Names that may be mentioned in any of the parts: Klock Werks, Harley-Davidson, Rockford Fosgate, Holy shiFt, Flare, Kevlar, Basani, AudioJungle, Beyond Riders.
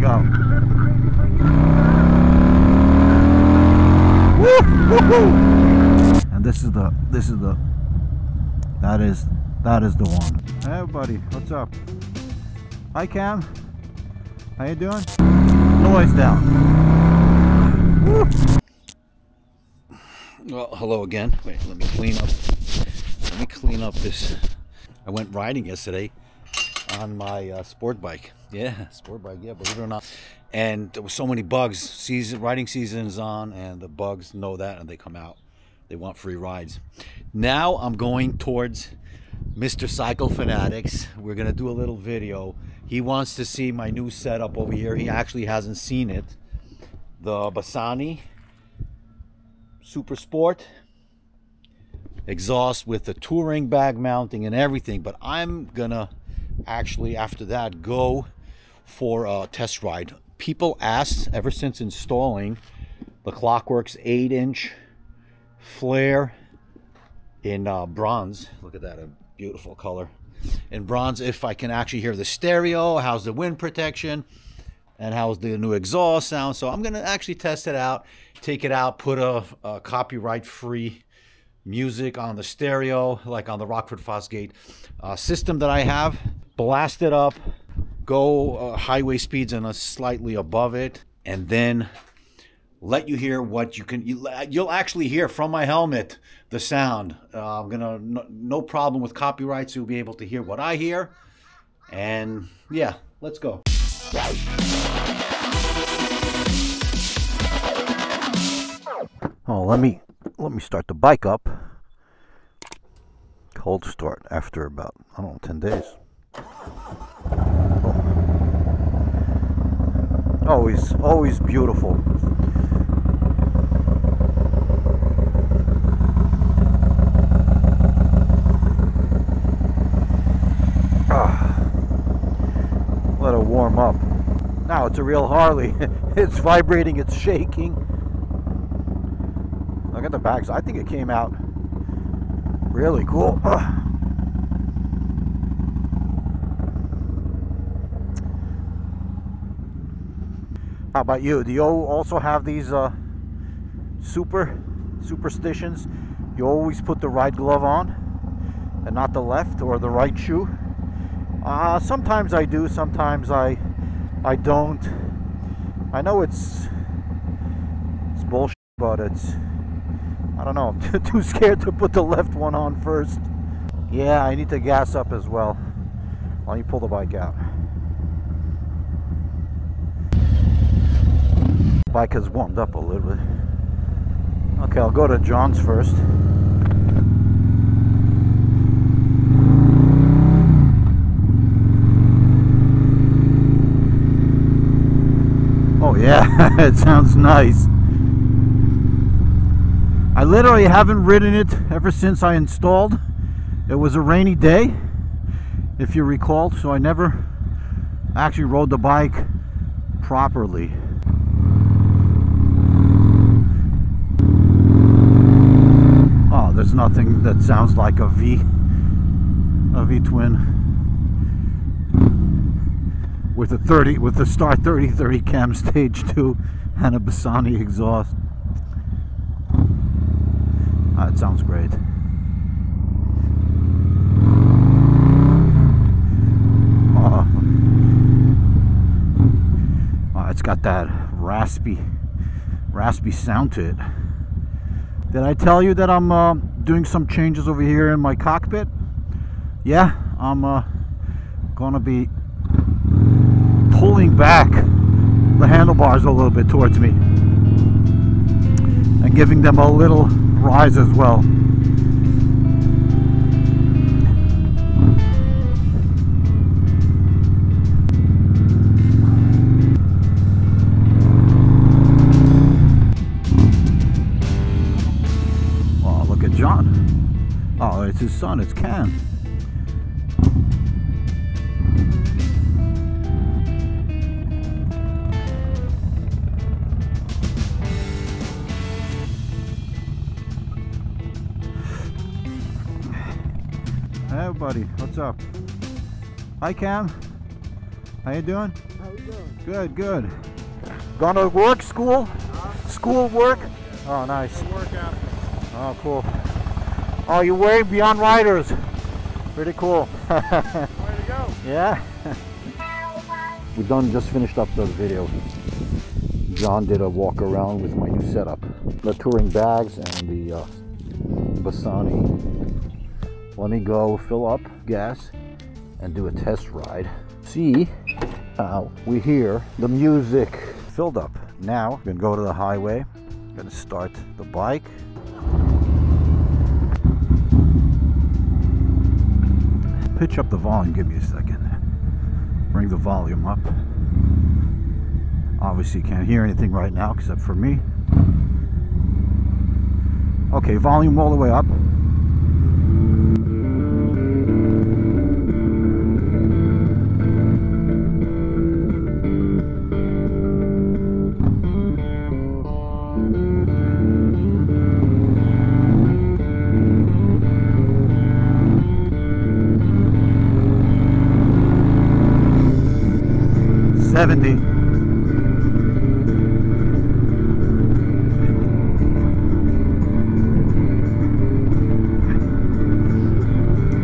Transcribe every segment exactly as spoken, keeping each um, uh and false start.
go. And this is the, this is the, that is, that is the one. Hey everybody, what's up? Hi Cam, how you doing? Noise down. Woo. Well, hello again. Wait, let me clean up, let me clean up this. I went riding yesterday on my uh, sport bike. Yeah, sport bike, yeah, believe it or not. And there were so many bugs. Season, riding season is on, and the bugs know that, and they come out. They want free rides. Now I'm going towards Mister Cycle Fanatics. We're gonna do a little video. He wants to see my new setup over here. He actually hasn't seen it. The Basani Super Sport exhaust with the touring bag mounting and everything, but I'm gonna actually after that go for a test ride. People asked ever since installing the Klock Werks eight inch flare in uh, bronze, look at that, a beautiful color in bronze, if I can actually hear the stereo, how's the wind protection, and how's the new exhaust sound. So I'm gonna actually test it out, take it out, put a, a copyright free music on the stereo, like on the Rockford Fosgate uh, system that I have, blast it up, go uh, highway speeds and a slightly above it, and then let you hear what you can, you, you'll actually hear from my helmet the sound. Uh, I'm gonna, no, no problem with copyrights, you'll be able to hear what I hear, and yeah, let's go. Oh, let me Let me start the bike up. Cold start after about, I don't know, ten days. Oh. Always, always beautiful. Ah. Let it warm up. Now it's a real Harley. It's vibrating, it's shaking. Look at the bags. I think it came out really cool. Ugh. How about you? Do you also have these uh, super superstitions? You always put the right glove on and not the left or the right shoe. Uh, sometimes I do. Sometimes I I don't. I know it's it's bullshit, but it's, I don't know, too scared to put the left one on first. Yeah, I need to gas up as well. Why don't you pull the bike out? Bike has warmed up a little bit. Okay, I'll go to John's first. Oh yeah, it sounds nice. I literally haven't ridden it ever since I installed. It was a rainy day, if you recall, so I never actually rode the bike properly. Oh, there's nothing that sounds like a V, a V-twin with a thirty, with the Star thirty thirty cam stage two and a Basani exhaust. Uh, it sounds great. Uh, uh, it's got that raspy, raspy sound to it. Did I tell you that I'm uh, doing some changes over here in my cockpit? Yeah, I'm uh, gonna be pulling back the handlebars a little bit towards me and giving them a little rise as well. Oh, look at John. Oh, it's his son, it's Cam. Hey everybody, what's up? Hi Cam, how you doing? Hi. how you doing? Good, good. Going to work, school? Huh? School, work? Oh, nice. Work after. Oh, cool. Oh, you're way beyond riders. Pretty cool. Way to go. Yeah. We've done, just finished up the video. John did a walk around with my new setup. The touring bags and the uh, Basani. Let me go fill up gas and do a test ride. See, uh, we hear the music filled up. Now, I'm gonna go to the highway. I'm gonna start the bike. Pitch up the volume, give me a second. Bring the volume up. Obviously, you can't hear anything right now except for me. Okay, volume all the way up. seventy.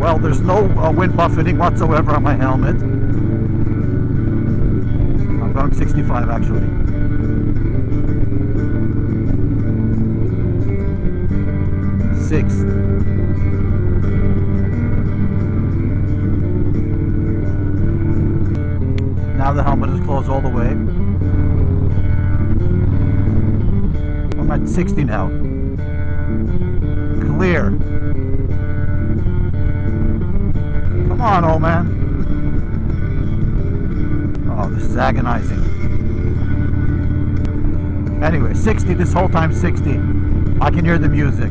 Well, there's no uh, wind buffeting whatsoever on my helmet. I'm going sixty-five actually. Sixth. Now the helmet is closed all the way. I'm at sixty now. Clear. Come on, old man. Oh, this is agonizing. Anyway, sixty this whole time, sixty. I can hear the music.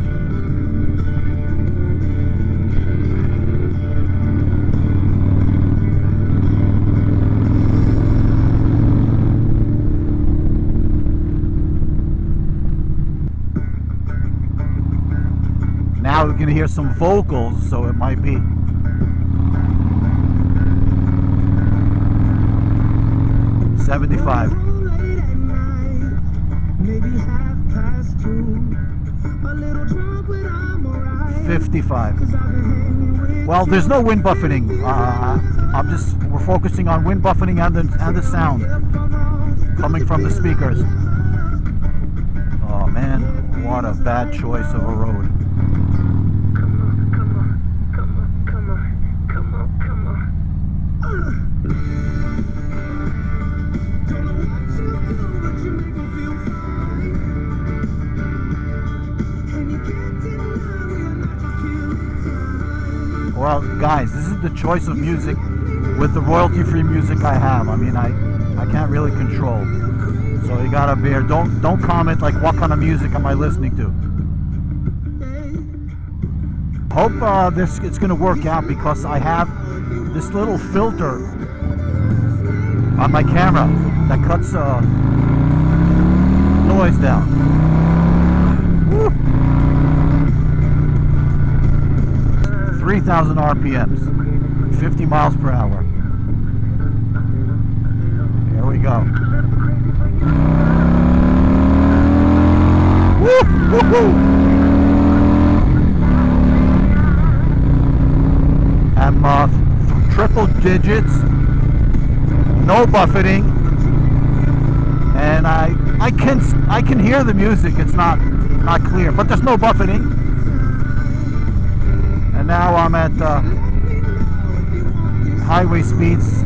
Now we're gonna hear some vocals, so it might be. seventy-five. fifty-five. Well, there's no wind buffeting. Uh, I'm just, we're focusing on wind buffeting and the, and the sound coming from the speakers. Oh man, what a bad choice of a road. Well, guys, this is the choice of music with the royalty-free music I have. I mean, I, I can't really control. So you gotta bear. Don't don't comment like what kind of music am I listening to. Hope uh, this it's gonna work out because I have this little filter on my camera that cuts uh, noise down. Woo. three thousand R P Ms, fifty miles per hour. Here we go. Woo! Woohoo! I'm uh, triple digits, no buffeting, and I I can I can hear the music. It's not not clear, but there's no buffeting. And now I'm at uh, highway speeds,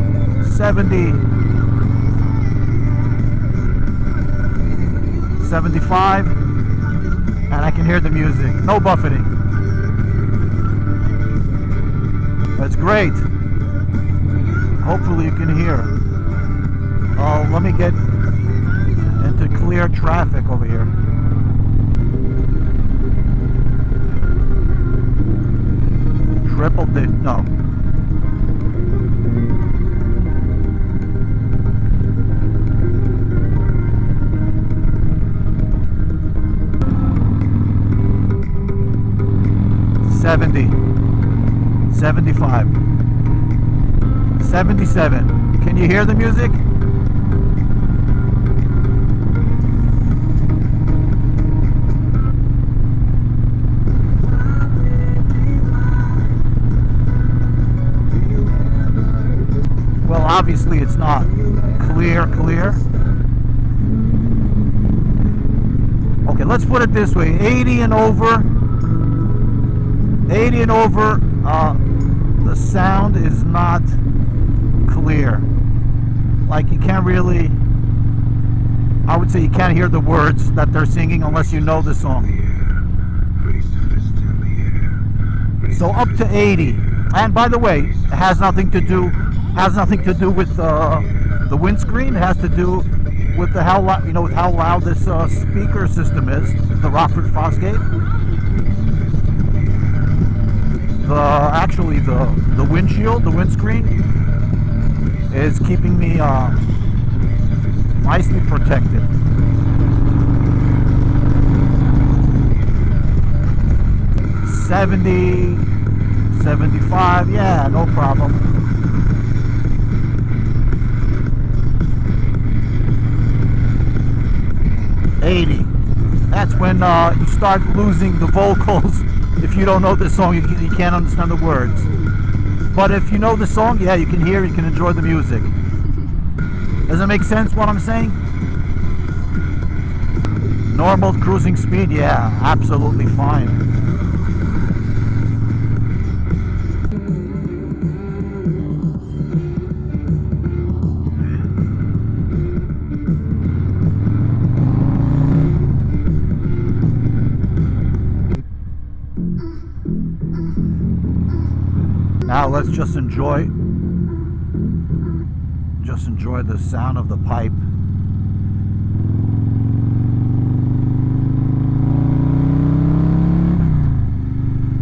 seventy, seventy-five, and I can hear the music. No buffeting. That's great. Hopefully you can hear. Oh, let me get into clear traffic over here. Triple digit, no. seventy, seventy-five, seventy-seven. Can you hear the music? obviously it's not clear, clear. Okay, let's put it this way, eighty and over, eighty and over, uh, the sound is not clear. Like you can't really, I would say you can't hear the words that they're singing unless you know the song. So up to eighty, and by the way, it has nothing to do has nothing to do with uh, the windscreen. It has to do with the how loud you know with how loud this uh, speaker system is. The Rockford Fosgate. The actually the the windshield, the windscreen, is keeping me uh, nicely protected. seventy, seventy-five, yeah, no problem. eighty. That's when uh, you start losing the vocals. If you don't know the song, you, you can't understand the words. But if you know the song, yeah, you can hear, you can enjoy the music. Does it make sense what I'm saying? Normal cruising speed, yeah, absolutely fine. Now let's just enjoy, just enjoy the sound of the pipe.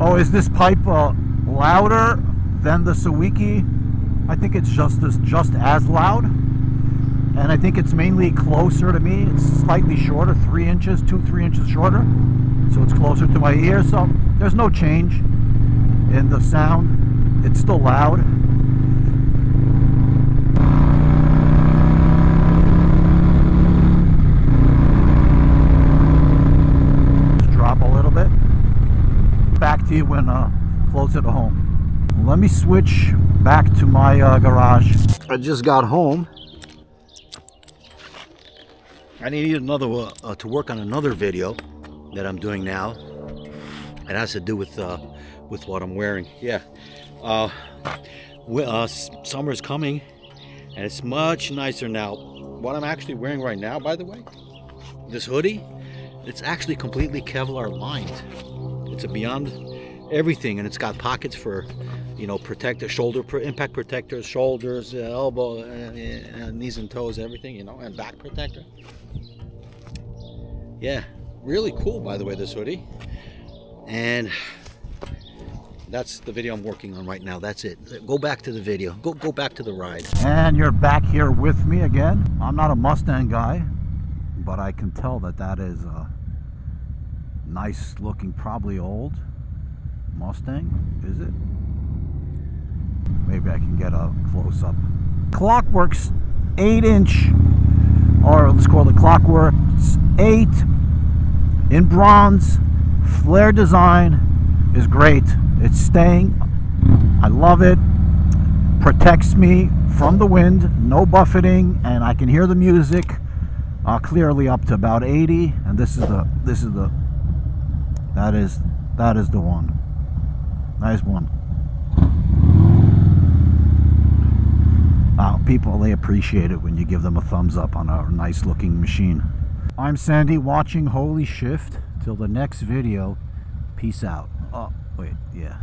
Oh, is this pipe uh, louder than the Sawiki? I think it's just as, just as loud. And I think it's mainly closer to me. It's slightly shorter, three inches, two, three inches shorter. So it's closer to my ear, so there's no change in the sound. It's still loud. Just drop a little bit. Back to you when uh, closer to home. Let me switch back to my uh, garage. I just got home. I need another uh, uh, to work on another video that I'm doing now. It has to do with uh, with what I'm wearing. Yeah. Uh, we, uh, summer is coming and it's much nicer now. What I'm actually wearing right now, by the way, this hoodie, it's actually completely Kevlar lined. It's a Beyond everything, and it's got pockets for, you know, protector, shoulder, impact protectors, shoulders, uh, elbow, uh, knees and toes, everything, you know, and back protector. Yeah, really cool, by the way, this hoodie. And that's the video I'm working on right now. That's it. Go back to the video. Go go back to the ride. And you're back here with me again. I'm not a Mustang guy, but I can tell that that is a nice looking, probably old Mustang, is it? Maybe I can get a close up. Klock Werks eight inch, or let's call it Klock Werks eight in bronze. Flare design is great. It's staying. I love it. Protects me from the wind. No buffeting, and I can hear the music uh, clearly up to about eighty. And this is the this is the that is that is the one. Nice one. Uh, people, they appreciate it when you give them a thumbs up on a nice looking machine. I'm Sandy, watching Holy shiFt. Till the next video. Peace out. Oh, wait, yeah.